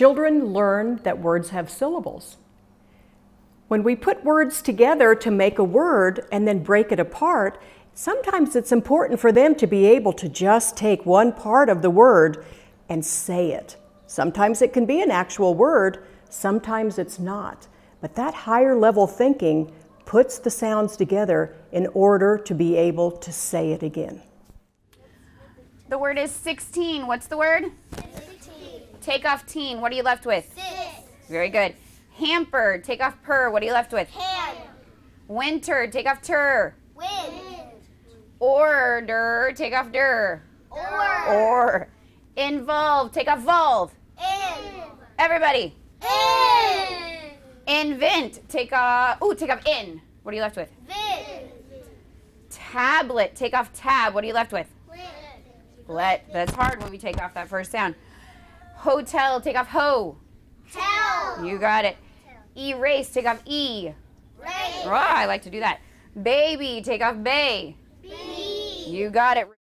Children learn that words have syllables. When we put words together to make a word and then break it apart, sometimes it's important for them to be able to just take one part of the word and say it. Sometimes it can be an actual word, sometimes it's not. But that higher level thinking puts the sounds together in order to be able to say it again. The word is 16. What's the word? 16. Take off teen. What are you left with? 6. Very good. Hampered. Take off per. What are you left with? Ham. Winter. Take off ter. Win. Order. Take off der. Or. Involve. Take off volve. In. Everybody. In. Invent. Take off. Ooh, take off in. What are you left with? Vin. Tablet. Take off tab. What are you left with? Let. That's hard when we take off that first sound. Hotel. Take off ho. Tell. You got it. Tell. Erase. Take off e. Race. Oh, I like to do that. Baby. Take off bay. Bee. You got it.